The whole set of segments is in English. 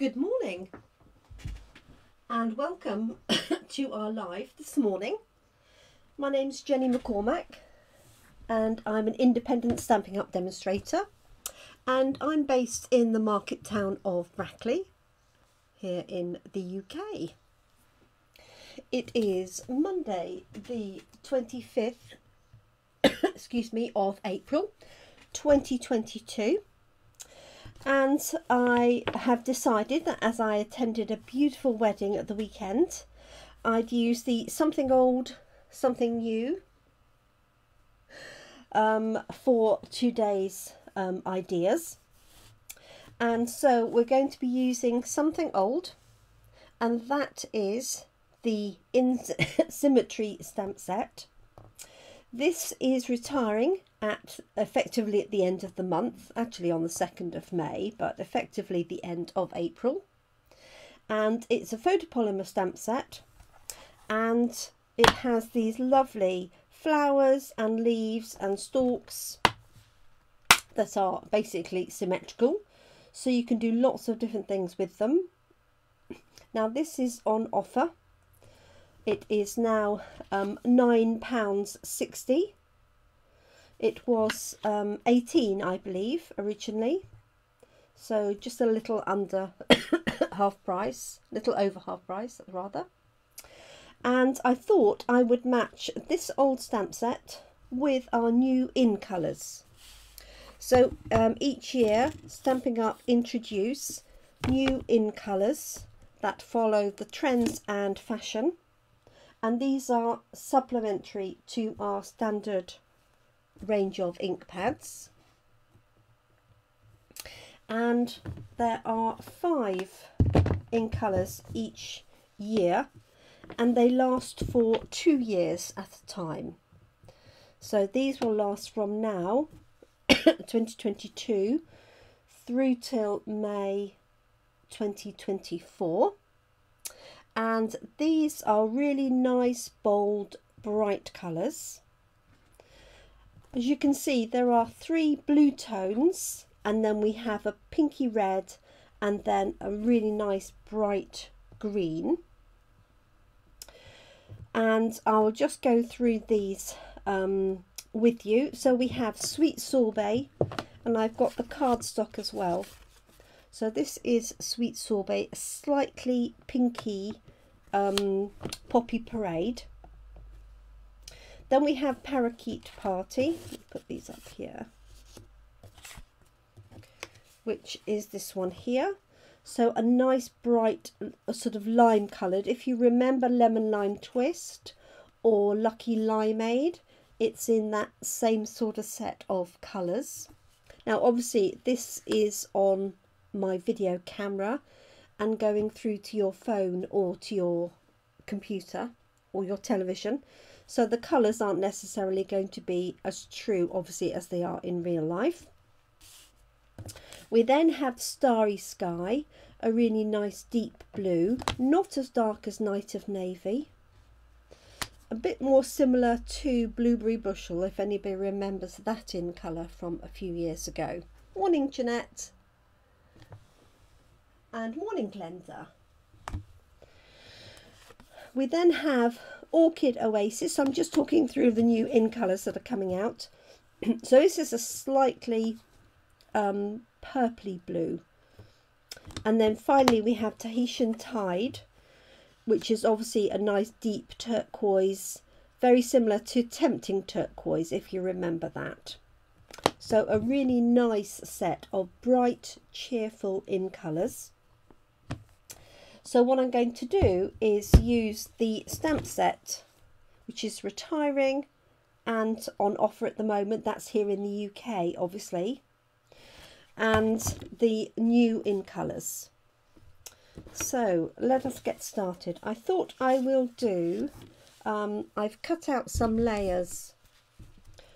Good morning and welcome to our live this morning. My name's Jenny McCormack and I'm an independent Stamping Up demonstrator and I'm based in the market town of Brackley here in the UK. It is Monday the 25th excuse me, of April 2022, and I have decided that as I attended a beautiful wedding at the weekend, I'd use the something old, something new for today's ideas. And so we're going to be using something old, and that is the In Symmetry stamp set. This is retiring at effectively at the end of the month, actually on the 2nd of May, but effectively the end of April. And it's a photopolymer stamp set and it has these lovely flowers and leaves and stalks that are basically symmetrical. So you can do lots of different things with them. Now this is on offer. It is now £9.60. It was 18, I believe, originally. So just a little under half price, little over half price rather. And I thought I would match this old stamp set with our new In colours. So each year Stamping Up introduce new In colours that follow the trends and fashion. And these are supplementary to our standard range of ink pads. And there are 5 In colours each year, and they last for 2 years at a time. So these will last from now, 2022, through till May 2024. And these are really nice, bold, bright colours. As you can see, there are 3 blue tones, and then we have a pinky red and then a really nice bright green. And I'll just go through these with you. So we have Sweet Sorbet, and I've got the cardstock as well. So this is Sweet Sorbet, a slightly pinky Poppy Parade. Then we have Parakeet Party, let me put these up here, which is this one here. So a nice bright sort of lime coloured. If you remember Lemon Lime Twist or Lucky Limeade, it's in that same sort of set of colours. Now obviously this is on my video camera and going through to your phone or to your computer or your television, so the colours aren't necessarily going to be as true obviously as they are in real life. We then have Starry Sky, a really nice deep blue, not as dark as Night of Navy, a bit more similar to Blueberry Bushel, if anybody remembers that In colour from a few years ago. Morning Jeanette. And morning Glenda. We then have Orchid Oasis. So I'm just talking through the new In colours that are coming out. So this is a slightly purpley blue. And then finally we have Tahitian Tide, which is obviously a nice deep turquoise, very similar to Tempting Turquoise, if you remember that. So a really nice set of bright, cheerful In colours. So what I'm going to do is use the stamp set, which is retiring and on offer at the moment. That's here in the UK, obviously. And the new In colours. So let us get started. I thought I will do, I've cut out some layers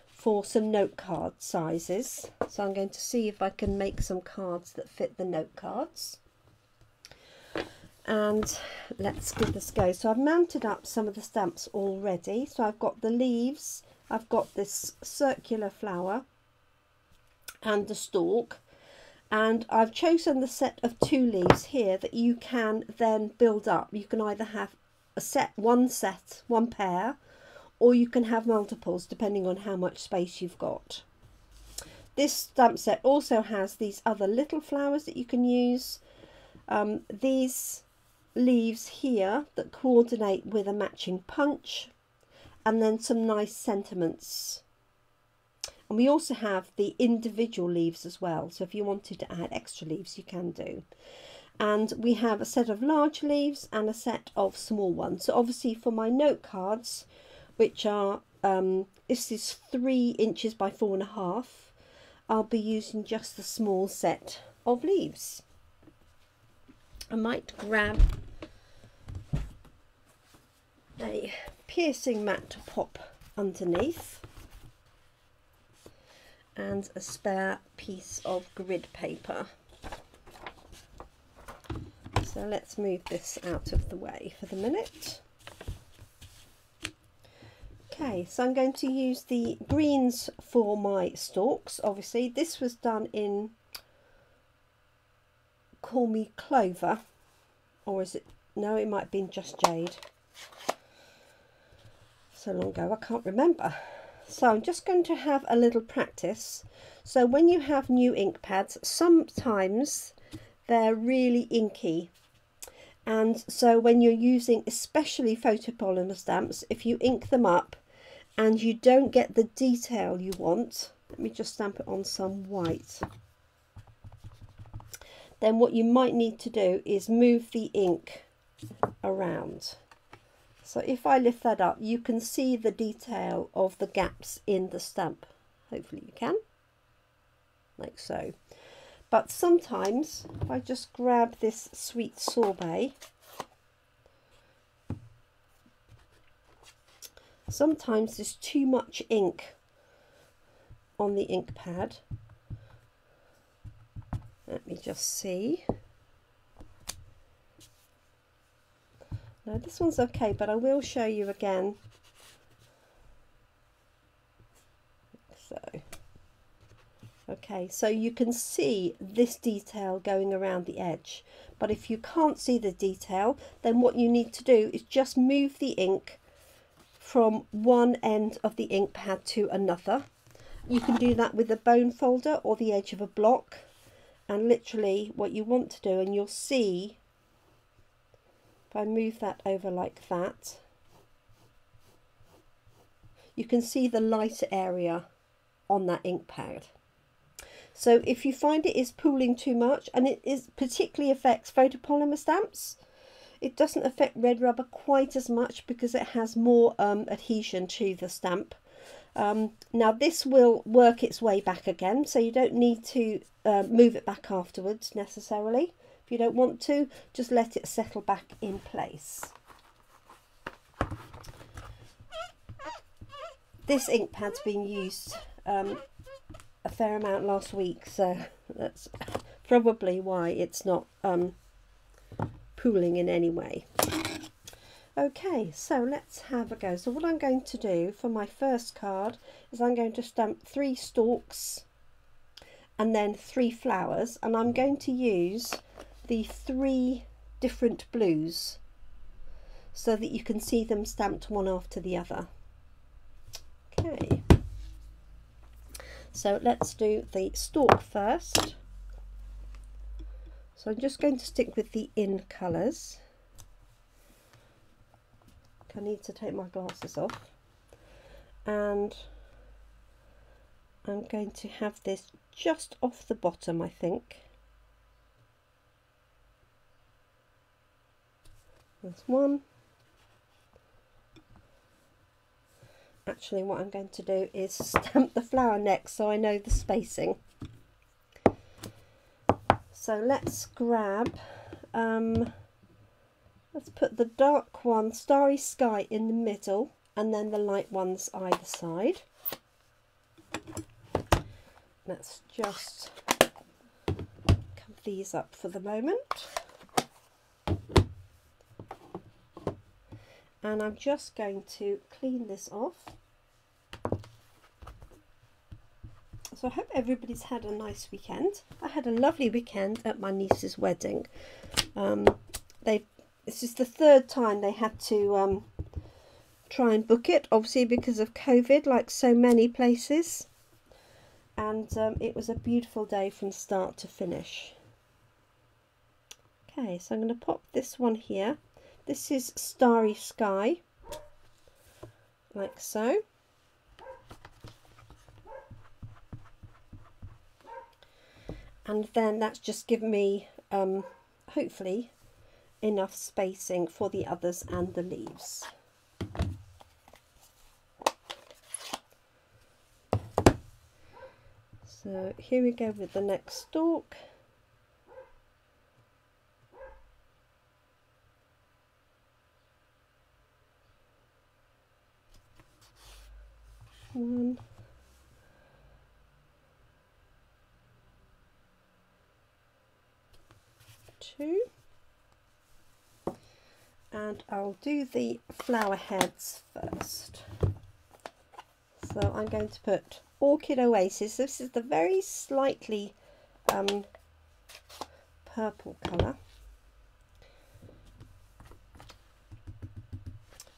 for some note card sizes. So I'm going to see if I can make some cards that fit the note cards. And let's give this a go. So I've mounted up some of the stamps already. So I've got the leaves, I've got this circular flower and the stalk, And I've chosen the set of 2 leaves here that you can then build up. You can either have a set, one pair, or you can have multiples depending on how much space you've got. This stamp set also has these other little flowers that you can use. These leaves here that coordinate with a matching punch, and then some nice sentiments. And we also have the individual leaves as well, so if you wanted to add extra leaves you can do. And we have a set of large leaves and a set of small ones. So obviously for my note cards, which are this is 3 inches by 4.5, I'll be using just the small set of leaves. I might grab a piercing mat to pop underneath and a spare piece of grid paper. So let's move this out of the way for the minute. Okay, so I'm going to use the greens for my stalks. Obviously this was done in Call Me Clover, or is it, no, it might have been Just Jade, so long ago I can't remember. So I'm just going to have a little practice. So when you have new ink pads, sometimes they're really inky, and so when you're using especially photopolymer stamps, if you ink them up and you don't get the detail you want, let me just stamp it on some white, then what you might need to do is move the ink around. So if I lift that up, you can see the detail of the gaps in the stamp. Hopefully you can, like so. But sometimes, if I just grab this Sweet Sorbet, sometimes there's too much ink on the ink pad. Let me just see. Now this one's okay, but I will show you again. So, okay, so you can see this detail going around the edge. But if you can't see the detail, then what you need to do is just move the ink from one end of the ink pad to another. You can do that with a bone folder or the edge of a block. And literally what you want to do, and you'll see if I move that over like that, you can see the lighter area on that ink pad. So if you find it is pooling too much, and it is particularly affects photopolymer stamps, it doesn't affect red rubber quite as much because it has more adhesion to the stamp. Now this will work its way back again, so you don't need to move it back afterwards necessarily. If you don't want to, just let it settle back in place. This ink pad's been used a fair amount last week, so that's probably why it's not pooling in any way. Okay, so let's have a go. So what I'm going to do for my first card is I'm going to stamp 3 stalks and then 3 flowers, and I'm going to use the 3 different blues so that you can see them stamped one after the other. Okay, so let's do the stalk first. So I'm just going to stick with the in colours. I need to take my glasses off, and I'm going to have this just off the bottom, I think. There's one. Actually, what I'm going to do is stamp the flower next so I know the spacing. So let's grab let's put the dark one, Starry Sky, in the middle, and then the light ones either side. Let's just cover these up for the moment. And I'm just going to clean this off. So So I hope everybody's had a nice weekend. I had a lovely weekend at my niece's wedding. It's just the third time they had to try and book it, obviously because of COVID, like so many places. And it was a beautiful day from start to finish. Okay, so I'm going to pop this one here. This is Starry Sky, like so. And then that's just given me, hopefully, enough spacing for the others and the leaves. So here we go with the next stalk. One. Two. And I'll do the flower heads first. So I'm going to put Orchid Oasis. This is the very slightly purple colour.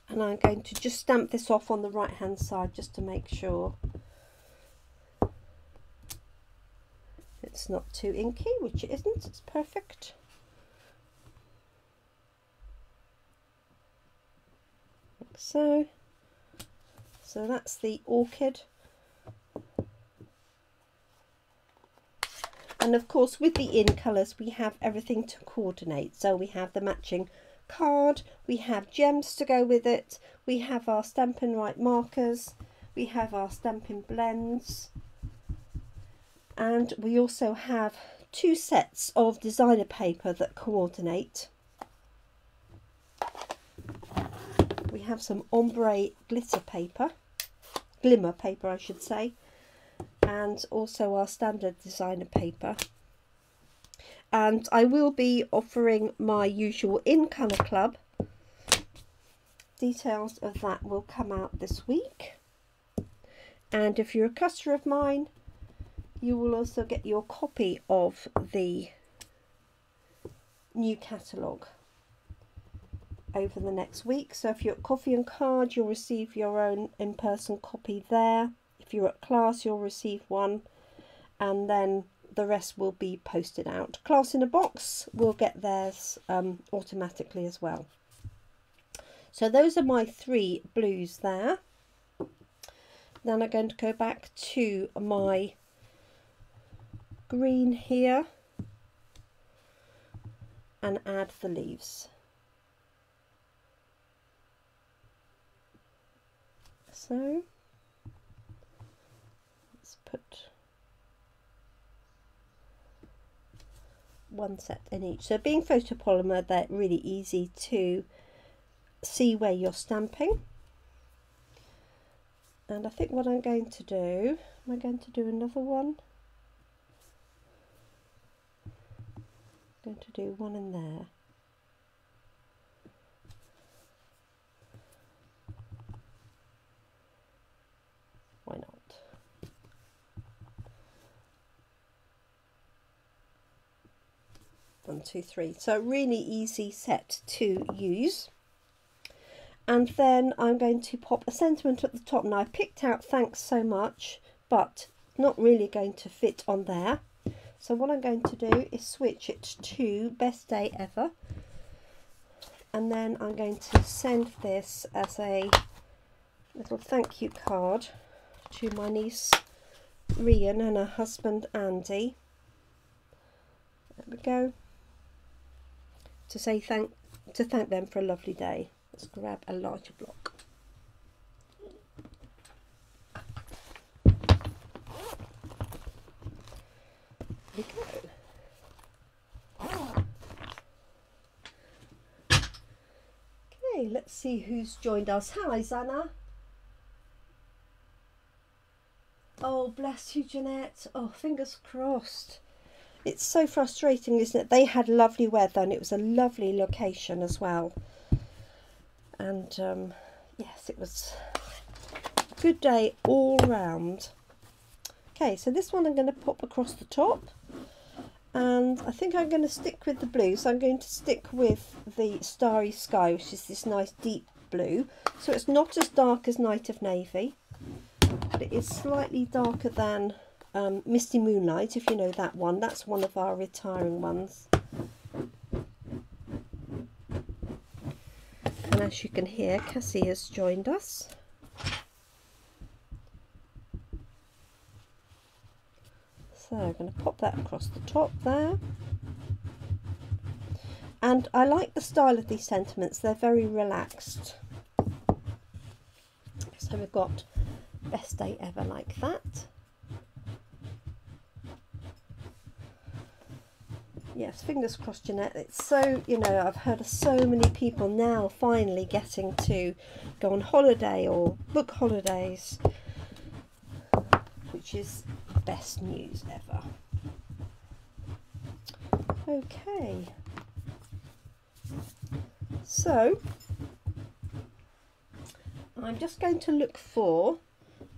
And I'm going to just stamp this off on the right hand side just to make sure it's not too inky, which it isn't, it's perfect. So that's the orchid. And of course with the in colours we have everything to coordinate. So we have the matching card, we have gems to go with it, we have our Stampin' Right markers, we have our Stampin' blends, and we also have two sets of designer paper that coordinate. We have some ombre glitter paper, glimmer paper I should say, and also our standard designer paper. And I will be offering my usual in colour club. Details of that will come out this week. And if you're a customer of mine, you will also get your copy of the new catalogue over the next week. So if you're at Coffee and Card, you'll receive your own in-person copy there. If you're at class, you'll receive one, and then the rest will be posted out. Class in a Box will get theirs automatically as well. So those are my three blues there. Then I'm going to go back to my green here and add the leaves. So let's put one set in each. So being photopolymer, they're really easy to see where you're stamping. And I think what I'm going to do, am I going to do another one? I'm going to do one in there. Why not? One, two, three. So really easy set to use. And then I'm going to pop a sentiment at the top. Now I picked out thanks so much, but not really going to fit on there. So what I'm going to do is switch it to best day ever. And then I'm going to send this as a little thank you card to my niece Rian and her husband Andy. There we go. To thank them for a lovely day. Let's grab a larger block. There we go. Okay, let's see who's joined us. Hi, Zanna. Oh, bless you, Jeanette. Oh, fingers crossed. It's so frustrating, isn't it? They had lovely weather and it was a lovely location as well. And yes, it was a good day all round. Okay, so this one I'm going to pop across the top, and I think I'm going to stick with the blue. So I'm going to stick with the Starry Sky, which is this nice deep blue. So it's not as dark as Night of Navy, but it is slightly darker than Misty Moonlight, if you know that one. That's one of our retiring ones. And as you can hear, Cassie has joined us. So I'm going to pop that across the top there. And I like the style of these sentiments. They're very relaxed. So we've got Best Day Ever like that. Yes, fingers crossed, Jeanette. It's so, you know, I've heard of so many people now finally getting to go on holiday or book holidays, which is best news ever. Okay, so I'm just going to look for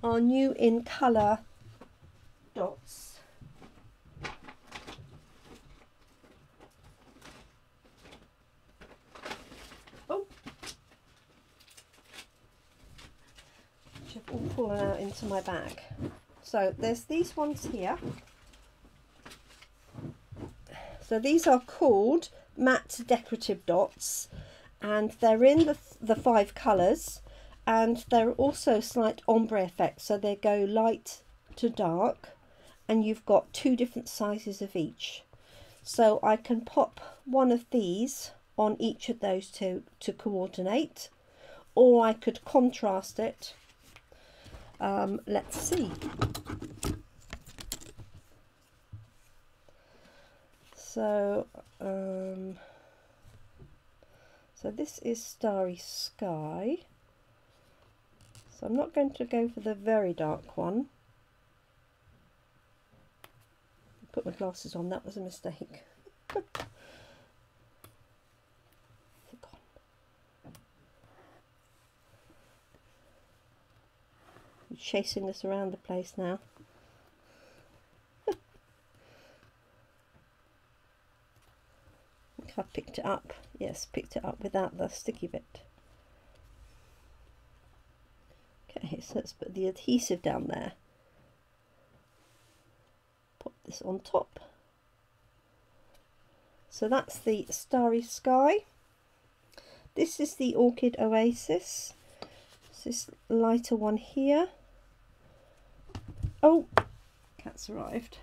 our new in colour dots. Oh, which have all fallen out into my bag. So there's these ones here. So these are called matte decorative dots, and they're in the five colours, and they're also slight ombre effects. So they go light to dark, and you've got two different sizes of each. So I can pop one of these on each of those two to coordinate, or I could contrast it. Let's see. So so this is Starry Sky, so I'm not going to go for the very dark one. Put my glasses on, that was a mistake. Chasing us around the place now. I think I picked it up. Yes, picked it up without the sticky bit. Okay, so let's put the adhesive down there. Pop this on top. So that's the Starry Sky. This is the Orchid Oasis. It's this lighter one here. Oh, cat's arrived.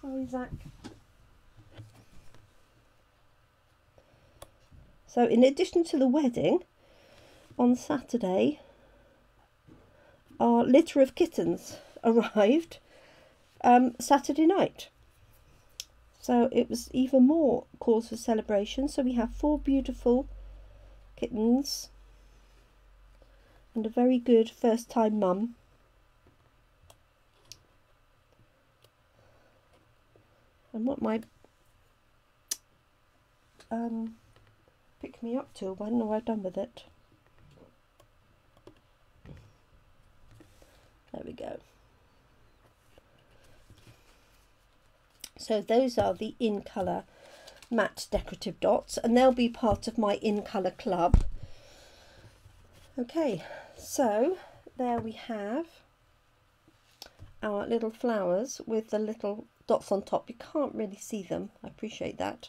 Sorry, Zach. So in addition to the wedding, on Saturday, our litter of kittens arrived Saturday night. So it was even more cause for celebration. So we have four beautiful kittens and a very good first-time mum. And what my pick me up till, when am I done with it? There we go. So those are the in colour matte decorative dots, and they'll be part of my in colour club. Okay, so there we have our little flowers with the little dots on top. You can't really see them, I appreciate that.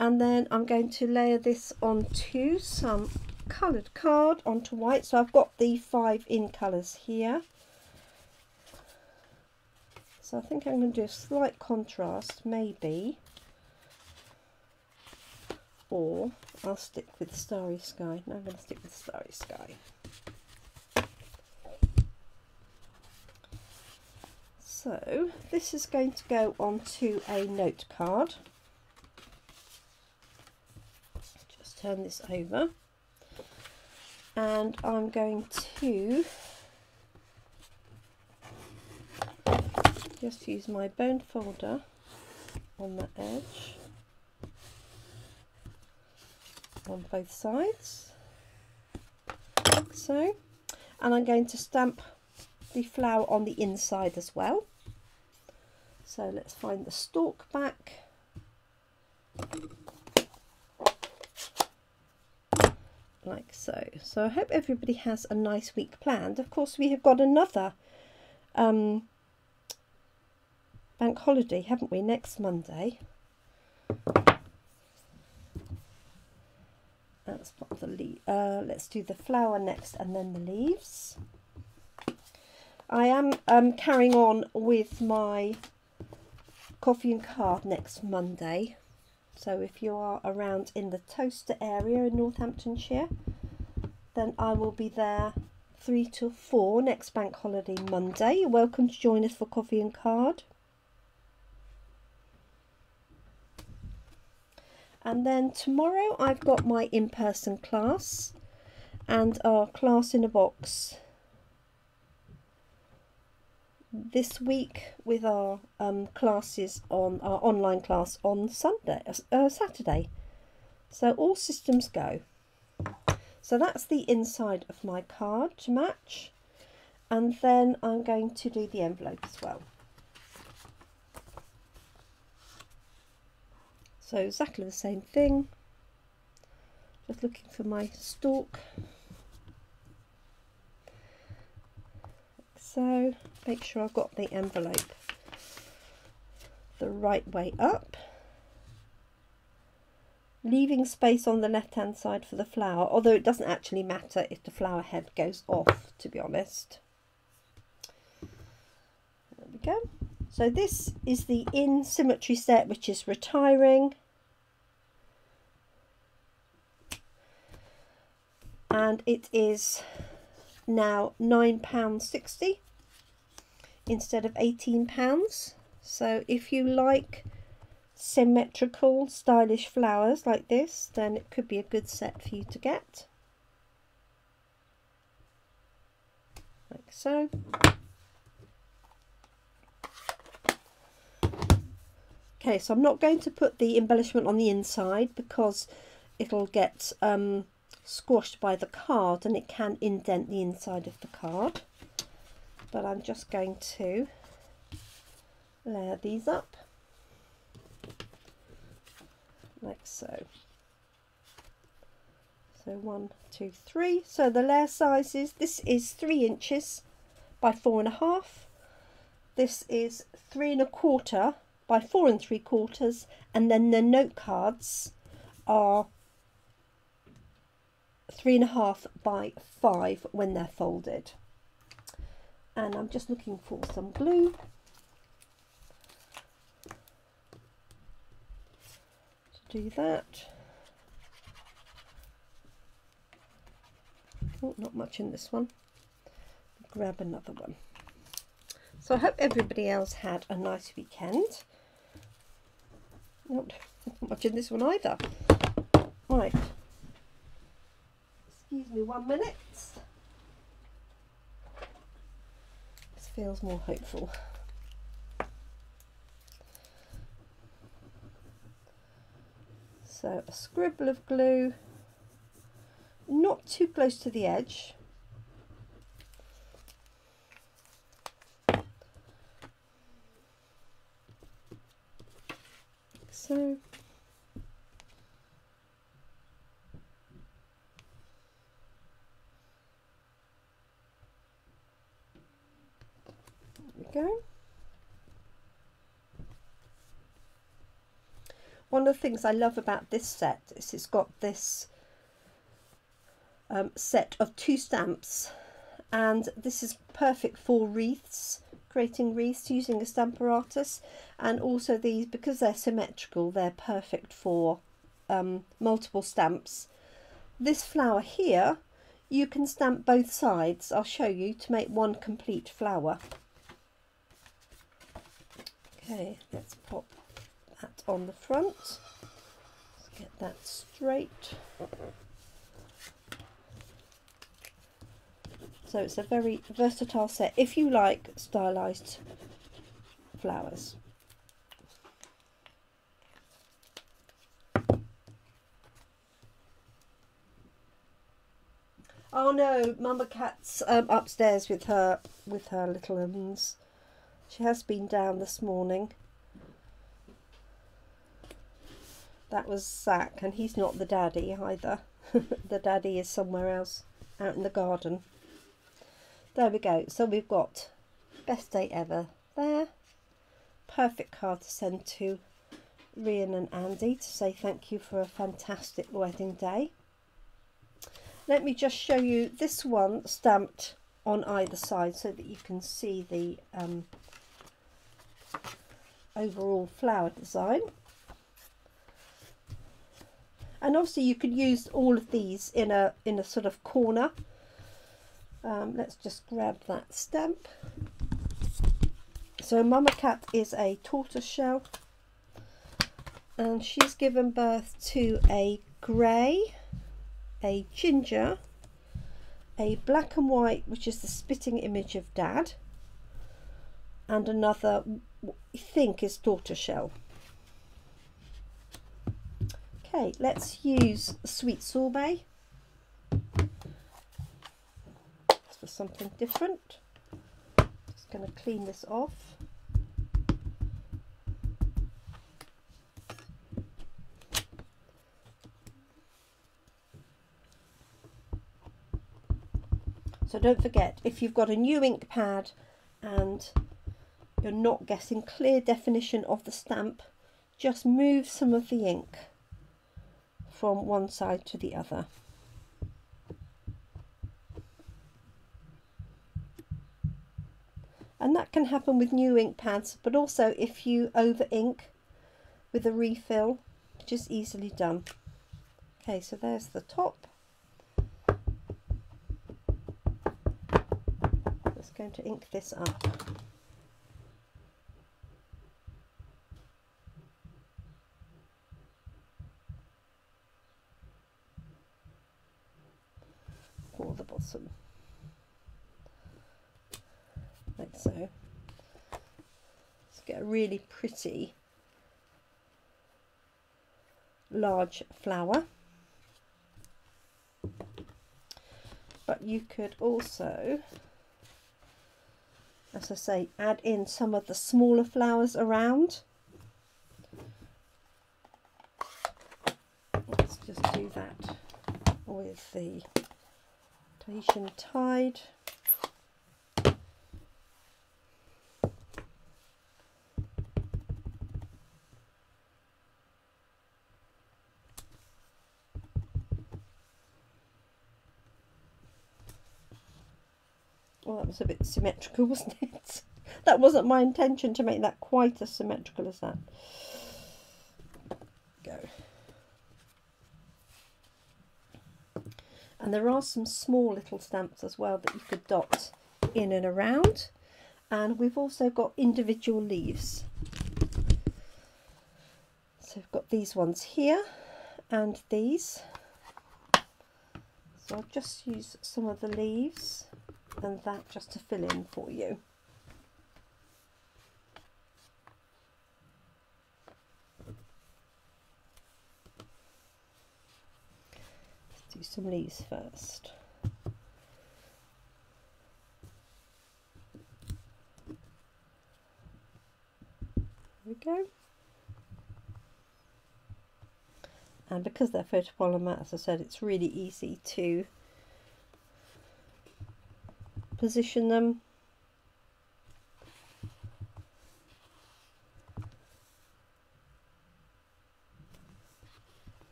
And then I'm going to layer this onto some coloured card, onto white. So I've got the five in colours here. So I think I'm going to do a slight contrast, maybe. Or I'll stick with Starry Sky. No, I'm going to stick with Starry Sky. So this is going to go onto a note card. Just turn this over, and I'm going to just use my bone folder on the edge, on both sides, like so. And I'm going to stamp the flower on the inside as well. So let's find the stalk back. Like so. So I hope everybody has a nice week planned. Of course, we have got another bank holiday, haven't we, next Monday. That's not the leaf. Let's do the flower next and then the leaves. I am carrying on with my coffee and card next Monday. So if you are around in the Toaster area in Northamptonshire, then I will be there 3 till 4 next bank holiday Monday. You're welcome to join us for coffee and card. And then tomorrow I've got my in-person class and our class in a box this week with our classes on our online class on Saturday. So all systems go. So that's the inside of my card to match. And then I'm going to do the envelope as well. So exactly the same thing, just looking for my stalk. So make sure I've got the envelope the right way up. Leaving space on the left hand side for the flower, although it doesn't actually matter if the flower head goes off, to be honest. There we go. So this is the In Symmetry set, which is retiring. And it is now £9.60 instead of £18. So if you like symmetrical, stylish flowers like this, then it could be a good set for you to get. Like so. Okay, so I'm not going to put the embellishment on the inside because it'll get squashed by the card and it can indent the inside of the card. But I'm just going to layer these up like so. So 1, 2, 3. So the layer sizes, this is 3 inches by 4 and a half. This is 3 1/4 by 4 3/4, and then the note cards are 3 1/2 by 5 when they're folded. And I'm just looking for some glue. To do that. Oh, not much in this one. Grab another one. So I hope everybody else had a nice weekend. Not much in this one either. Right. Excuse me 1 minute. This feels more hopeful. So a scribble of glue, not too close to the edge. Like so. Go. One of the things I love about this set is it's got this set of 2 stamps, and this is perfect for wreaths, creating wreaths using a stamparatus, and also these, because they're symmetrical, they're perfect for multiple stamps. This flower here, you can stamp both sides. I'll show you to make one complete flower. Okay, let's pop that on the front. Let's get that straight. So it's a very versatile set if you like stylised flowers. Oh no, Mama Cat's upstairs with her little ones. She has been down this morning. That was Zach, and he's not the daddy either. The daddy is somewhere else, out in the garden. There we go. So we've got best day ever there. Perfect card to send to Rian and Andy to say thank you for a fantastic wedding day. Let me just show you this one stamped on either side so that you can see the overall flower design. And obviously you could use all of these in a sort of corner. Let's just grab that stamp. So Mama Cat is a tortoiseshell, and she's given birth to a grey, a ginger, a black and white, which is the spitting image of Dad, and another, I think, is tortoiseshell. Okay, let's use Sweet Sorbet. That's for something different. Just going to clean this off. So don't forget, if you've got a new ink pad and you're not getting clear definition of the stamp, just move some of the ink from one side to the other. And that can happen with new ink pads, but also if you over ink with a refill, which is easily done. Okay, so there's the top. Going to ink this up. Or the bottom. Like so. Let's get a really pretty large flower. But you could also, as I say, add in some of the smaller flowers around. Let's just do that with the Tahitian Tide. Well, that was a bit symmetrical, wasn't it? That wasn't my intention to make that quite as symmetrical as that. Go. And there are some small little stamps as well that you could dot in and around. And we've also got individual leaves. So we've got these ones here and these. So I'll just use some of the leaves and that just to fill in for you. Let's do some leaves first. There we go. And because they're photopolymer, as I said, it's really easy to position them.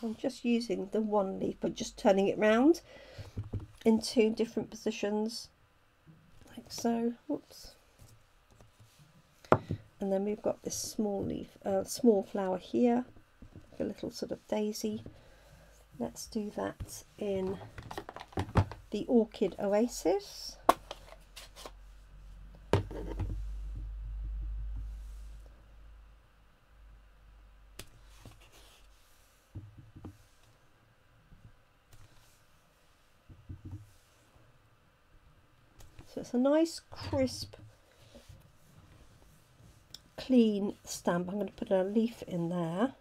I'm just using the one leaf but just turning it round in two different positions, like so. Whoops. And then we've got this small leaf, small flower here, like a little sort of daisy. Let's do that in the Orchid Oasis. So it's a nice, crisp, clean stamp. I'm going to put a leaf in there.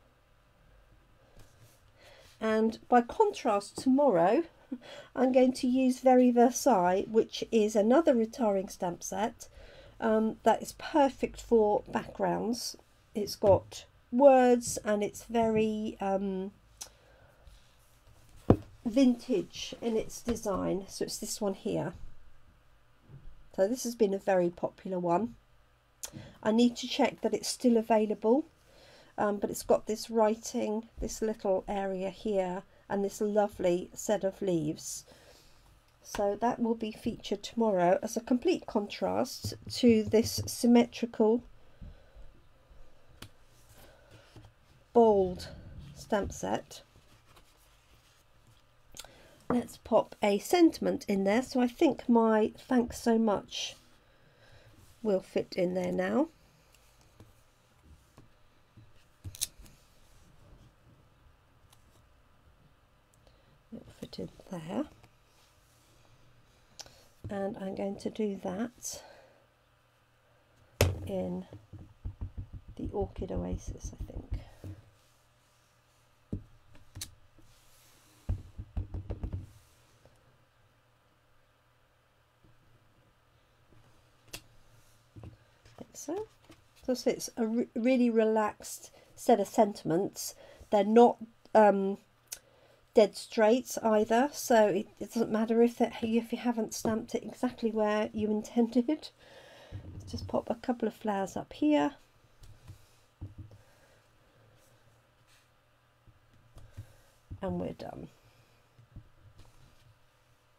And by contrast, tomorrow I'm going to use Very Versailles, which is another retiring stamp set that is perfect for backgrounds. It's got words and it's very vintage in its design. So it's this one here. So this has been a very popular one. I need to check that it's still available, but it's got this writing, this little area here, and this lovely set of leaves. So that will be featured tomorrow as a complete contrast to this symmetrical bold stamp set. Let's pop a sentiment in there. So I think my thanks so much will fit in there now. In there, and I'm going to do that in the Orchid Oasis, I think. So. So it's a really relaxed set of sentiments. They're not dead straights either, so it doesn't matter if you haven't stamped it exactly where you intended. Let's just pop a couple of flowers up here, and we're done.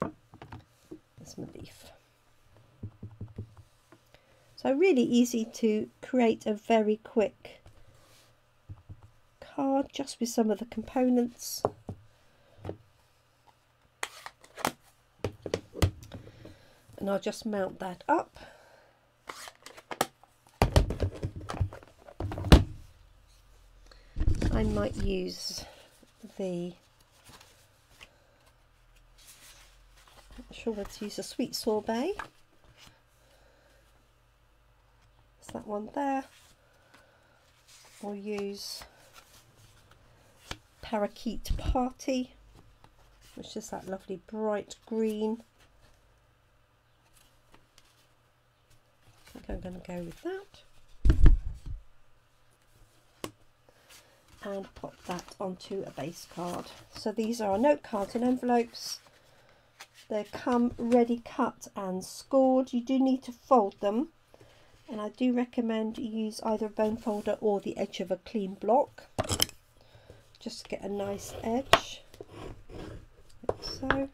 That's my leaf. So really easy to create a very quick card just with some of the components. And I'll just mount that up. I might use the, I'm not sure whether to use a Sweet Sorbet. It's that one there. Or use Parakeet Party, which is that lovely bright green. I'm going to go with that and pop that onto a base card. So these are note cards in envelopes. They come ready cut and scored. You do need to fold them, and I do recommend you use either a bone folder or the edge of a clean block just to get a nice edge, like so.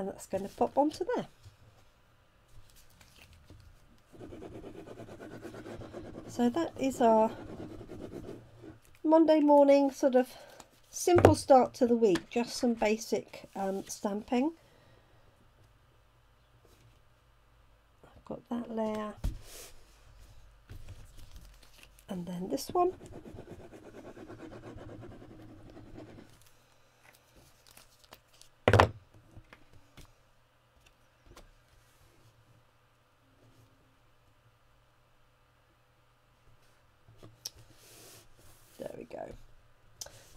And that's going to pop onto there. So that is our Monday morning sort of simple start to the week. Just some basic stamping. I've got that layer. And then this one.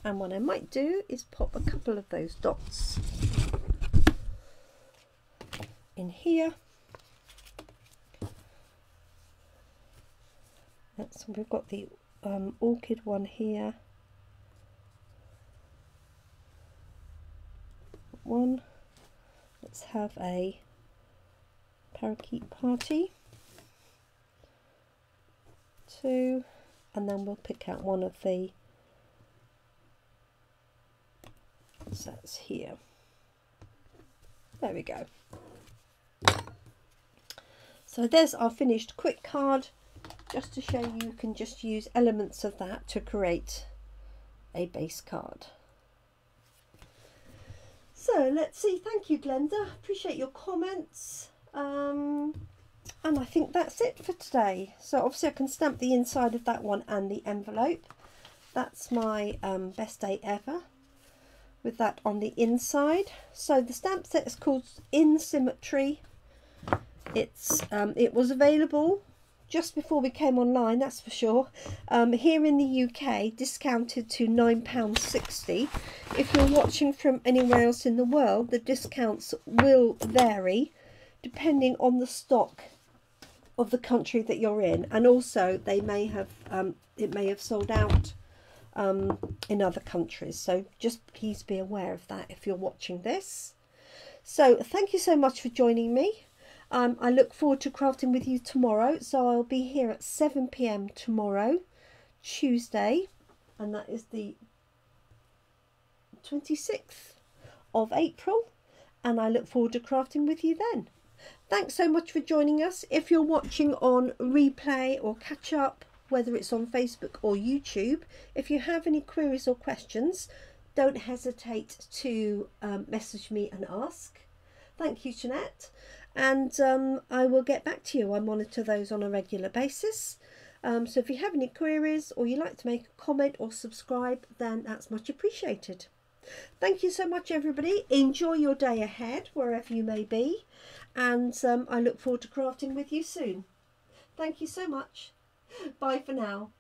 And what I might do is pop a couple of those dots in here. That's, we've got the orchid one here. One. Let's have a parakeet party. Two. And then we'll pick out one of the sets here. There we go. So there's our finished quick card, just to show you can just use elements of that to create a base card. So let's see. Thank you, Glenda, appreciate your comments, and I think that's it for today. So obviously I can stamp the inside of that one and the envelope. That's my best day ever, with that on the inside. So the stamp set is called In Symmetry. It's it was available just before we came online, that's for sure. Here in the UK, discounted to £9.60. If you're watching from anywhere else in the world, the discounts will vary depending on the stock of the country that you're in, and also they may have it may have sold out in other countries, so just please be aware of that if you're watching this. So thank you so much for joining me. I look forward to crafting with you tomorrow, so I'll be here at 7 p.m. tomorrow, Tuesday, and that is the 26th of April, and I look forward to crafting with you then. Thanks so much for joining us. If you're watching on replay or catch up, whether it's on Facebook or YouTube, if you have any queries or questions, don't hesitate to message me and ask. Thank you, Jeanette, and I will get back to you. I monitor those on a regular basis, so if you have any queries or you like to make a comment or subscribe, then that's much appreciated. Thank you so much, everybody. Enjoy your day ahead wherever you may be, and I look forward to crafting with you soon. Thank you so much. Bye for now.